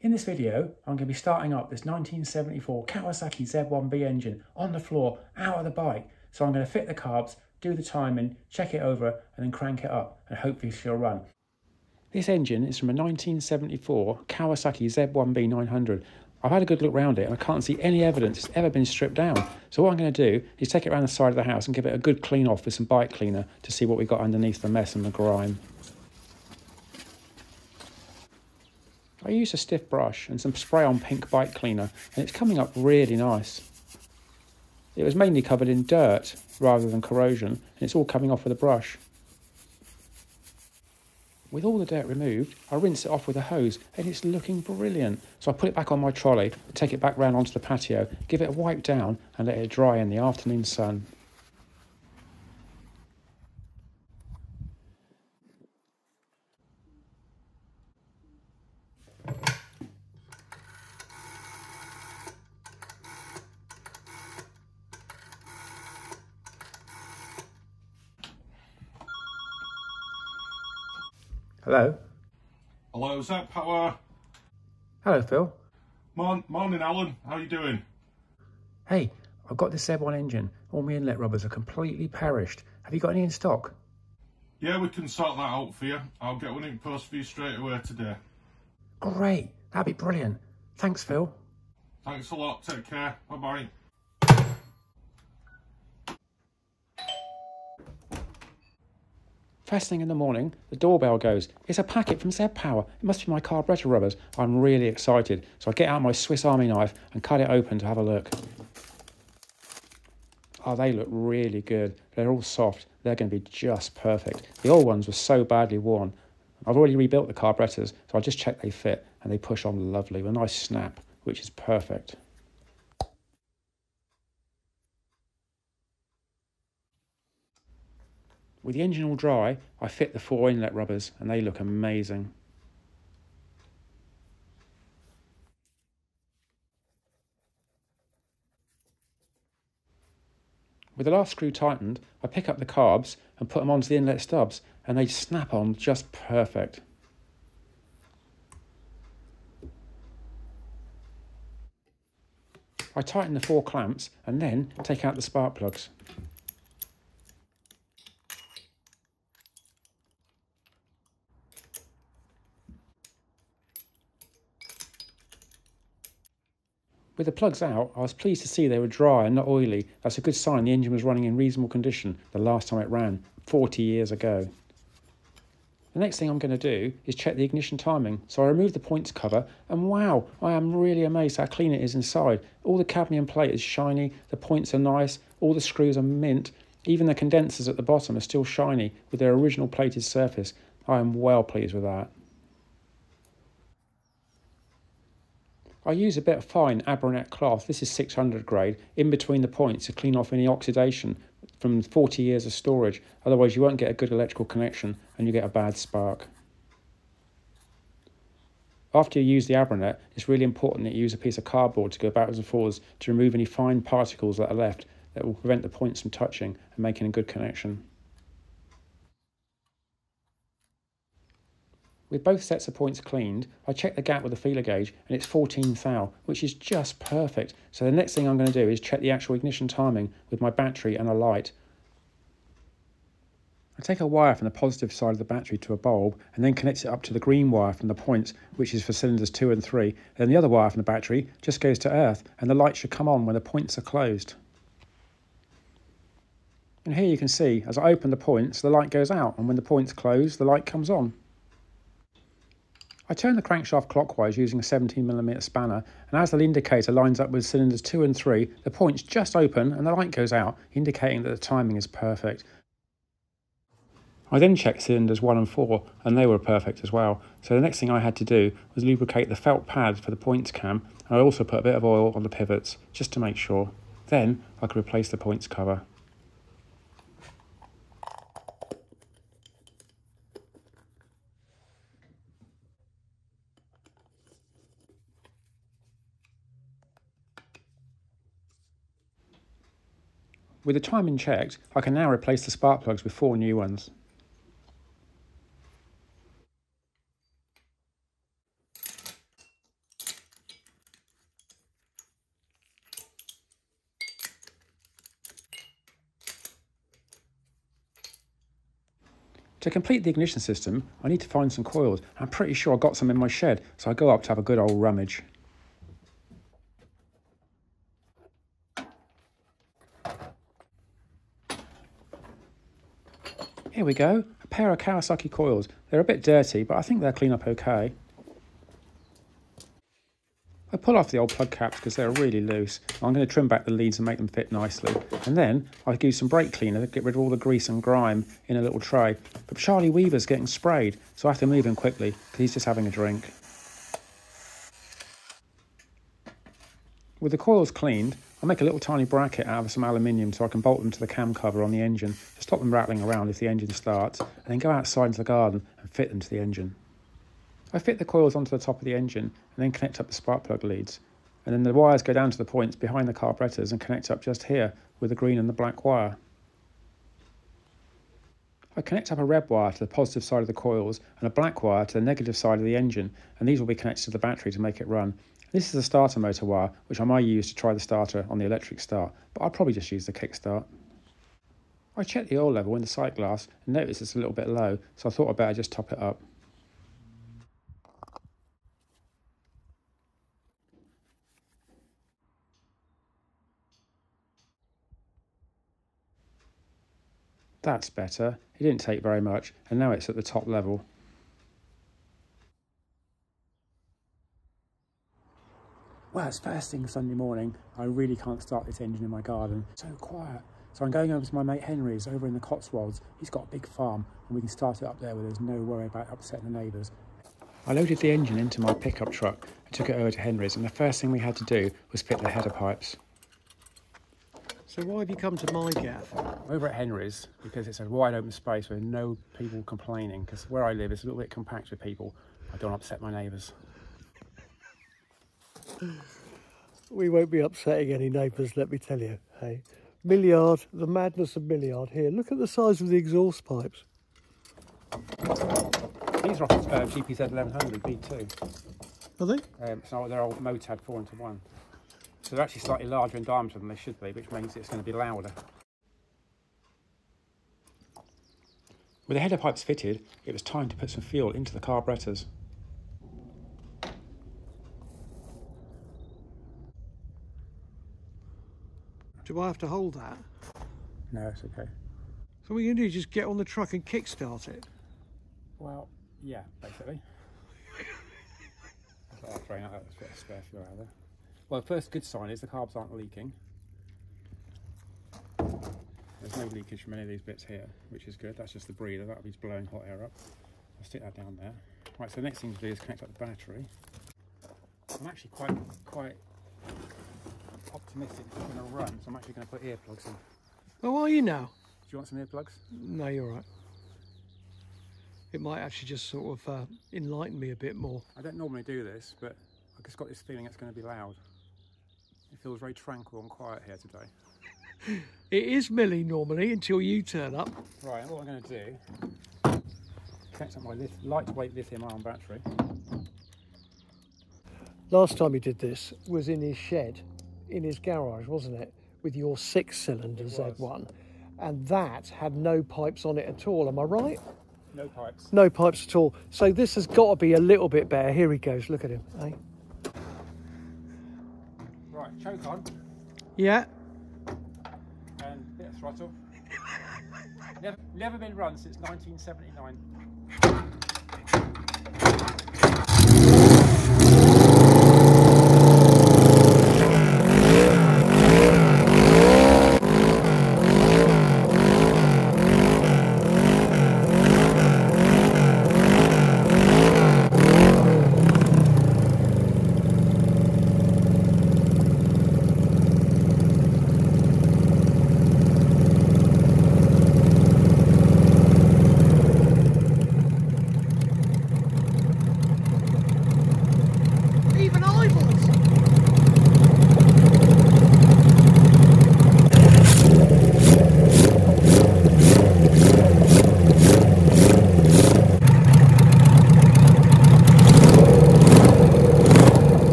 In this video, I'm going to be starting up this 1974 Kawasaki Z1B engine on the floor, out of the bike. So I'm going to fit the carbs, do the timing, check it over, and then crank it up, and hopefully she'll run. This engine is from a 1974 Kawasaki Z1B 900. I've had a good look around it, and I can't see any evidence it's ever been stripped down. So what I'm going to do is take it around the side of the house and give it a good clean off with some bike cleaner to see what we've got underneath the mess and the grime. I used a stiff brush and some spray-on pink bike cleaner, and it's coming up really nice. It was mainly covered in dirt rather than corrosion, and it's all coming off with a brush. With all the dirt removed, I rinse it off with a hose, and it's looking brilliant. So I put it back on my trolley, take it back round onto the patio, give it a wipe down, and let it dry in the afternoon sun. Hello. Hello, Z Power. Hello, Phil. Morning, Alan. How are you doing? Hey, I've got this Z1 engine. All my inlet rubbers are completely perished. Have you got any in stock? Yeah, we can sort that out for you. I'll get one in post for you straight away today. Great. That'd be brilliant. Thanks, Phil. Thanks a lot. Take care. Bye-bye. First thing in the morning, the doorbell goes. It's a packet from Z Power. It must be my carburetor rubbers. I'm really excited. So I get out my Swiss Army knife and cut it open to have a look. Oh, they look really good. They're all soft. They're going to be just perfect. The old ones were so badly worn. I've already rebuilt the carburetors, so I just check they fit, and they push on lovely with a nice snap, which is perfect. With the engine all dry, I fit the four inlet rubbers, and they look amazing. With the last screw tightened, I pick up the carbs and put them onto the inlet stubs, and they snap on just perfect. I tighten the four clamps and then take out the spark plugs. With the plugs out, I was pleased to see they were dry and not oily. That's a good sign the engine was running in reasonable condition the last time it ran, 40 years ago. The next thing I'm going to do is check the ignition timing. So I remove the points cover, and wow, I am really amazed how clean it is inside. All the cadmium plate is shiny, the points are nice, all the screws are mint. Even the condensers at the bottom are still shiny with their original plated surface. I am well pleased with that. I use a bit of fine Abranet cloth, this is 600 grade, in between the points to clean off any oxidation from 40 years of storage. Otherwise you won't get a good electrical connection and you get a bad spark. After you use the Abranet, it's really important that you use a piece of cardboard to go backwards and forwards to remove any fine particles that are left that will prevent the points from touching and making a good connection. With both sets of points cleaned, I check the gap with a feeler gauge, and it's 14 thou, which is just perfect. So the next thing I'm going to do is check the actual ignition timing with my battery and a light. I take a wire from the positive side of the battery to a bulb, and then connect it up to the green wire from the points, which is for cylinders 2 and 3. Then the other wire from the battery just goes to earth, and the light should come on when the points are closed. And here you can see, as I open the points, the light goes out, and when the points close, the light comes on. I turn the crankshaft clockwise using a 17mm spanner, and as the indicator lines up with cylinders 2 and 3, the points just open and the light goes out, indicating that the timing is perfect. I then checked cylinders 1 and 4, and they were perfect as well. So the next thing I had to do was lubricate the felt pad for the points cam, and I also put a bit of oil on the pivots, just to make sure. Then I could replace the points cover. With the timing checked, I can now replace the spark plugs with 4 new ones. To complete the ignition system, I need to find some coils. I'm pretty sure I got some in my shed, so I go up to have a good old rummage. Here we go, a pair of Kawasaki coils. They're a bit dirty, but I think they'll clean up okay. I pull off the old plug caps because they're really loose. I'm going to trim back the leads and make them fit nicely. And then I use some brake cleaner to get rid of all the grease and grime in a little tray. But Charlie Weaver's getting sprayed, so I have to move him quickly because he's just having a drink. With the coils cleaned, I make a little tiny bracket out of some aluminium so I can bolt them to the cam cover on the engine to stop them rattling around if the engine starts, and then go outside into the garden and fit them to the engine. I fit the coils onto the top of the engine and then connect up the spark plug leads. And then the wires go down to the points behind the carburetors and connect up just here with the green and the black wire. I connect up a red wire to the positive side of the coils and a black wire to the negative side of the engine, and these will be connected to the battery to make it run. This is the starter motor wire, which I might use to try the starter on the electric start, but I'll probably just use the kickstart. I checked the oil level in the sight glass and noticed it's a little bit low, so I thought I'd better just top it up. That's better. It didn't take very much, and now it's at the top level. Well, it's first thing Sunday morning. I really can't start this engine in my garden. It's so quiet. So I'm going over to my mate Henry's over in the Cotswolds. He's got a big farm and we can start it up there where there's no worry about upsetting the neighbours. I loaded the engine into my pickup truck and took it over to Henry's, and the first thing we had to do was fit the header pipes. So why have you come to my gaff? Over at Henry's, because it's a wide open space with no people complaining, because where I live is a little bit compact with people. I don't upset my neighbours. We won't be upsetting any neighbours, let me tell you, hey. Milliard, the madness of Milliard here. Look at the size of the exhaust pipes. These are off GPZ 1100 B2. Are they? So they're old Motad 4-into-1. So they're actually slightly larger in diameter than they should be, which means it's going to be louder. With the header pipes fitted, it was time to put some fuel into the carburettors. Do I have to hold that? No, it's okay. So what are you going to do, just get on the truck and kickstart it? Well, yeah, basically. I thought I'd throw out a bit of spare fuel out there. Well, the first good sign is the carbs aren't leaking. There's no leakage from any of these bits here, which is good. That's just the breather, that'll be blowing hot air up. I'll stick that down there. Right, so the next thing to do is connect up the battery. I'm actually quite optimistic it's going to run, so I'm actually going to put earplugs in. Oh, are you now? Do you want some earplugs? No, you're all right. It might actually just sort of enlighten me a bit more. I don't normally do this, but I've just got this feeling it's going to be loud. It feels very tranquil and quiet here today. It is Millie normally until you turn up. Right, what I'm going to do, connect up my lightweight lithium-ion battery. Last time he did this was in his shed, in his garage, wasn't it? With your 6-cylinder Z1. And that had no pipes on it at all, am I right? No pipes. No pipes at all. So this has got to be a little bit better. Here he goes, look at him, eh? Right, choke on. Yeah. And a bit of throttle. never been run since 1979.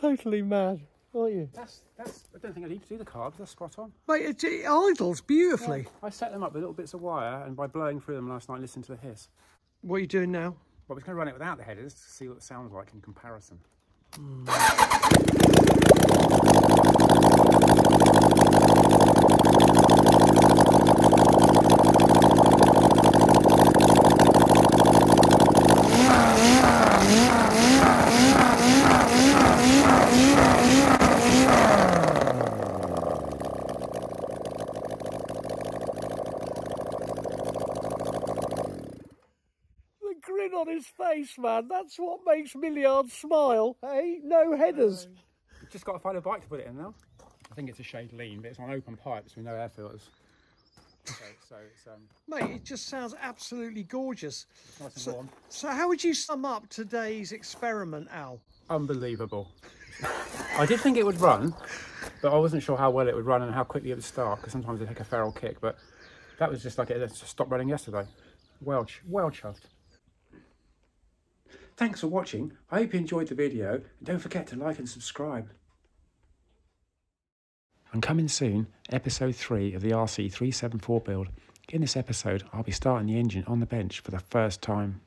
totally mad, aren't you? That's I don't think I need to do the carbs, that's spot on. Mate, it idles beautifully. Yeah, I set them up with little bits of wire, and by blowing through them last night, listened to the hiss. What are you doing now? Well, I was going to run it without the headers to see what it sounds like in comparison. On his face, man, that's what makes Milliard smile, hey? No headers. Just got to find a bike to put it in now. I think it's a shade lean, but it's on open pipes with no air filters. Okay, so it's, mate, it just sounds absolutely gorgeous. It's nice and warm. So how would you sum up today's experiment, Al? Unbelievable. I did think it would run, but I wasn't sure how well it would run and how quickly it would start, because sometimes they take a feral kick, but that was just like it stopped running yesterday. Well chuffed. Thanks for watching. I hope you enjoyed the video, and don't forget to like and subscribe. And coming soon, episode 3 of the RC374 build. In this episode, I'll be starting the engine on the bench for the first time.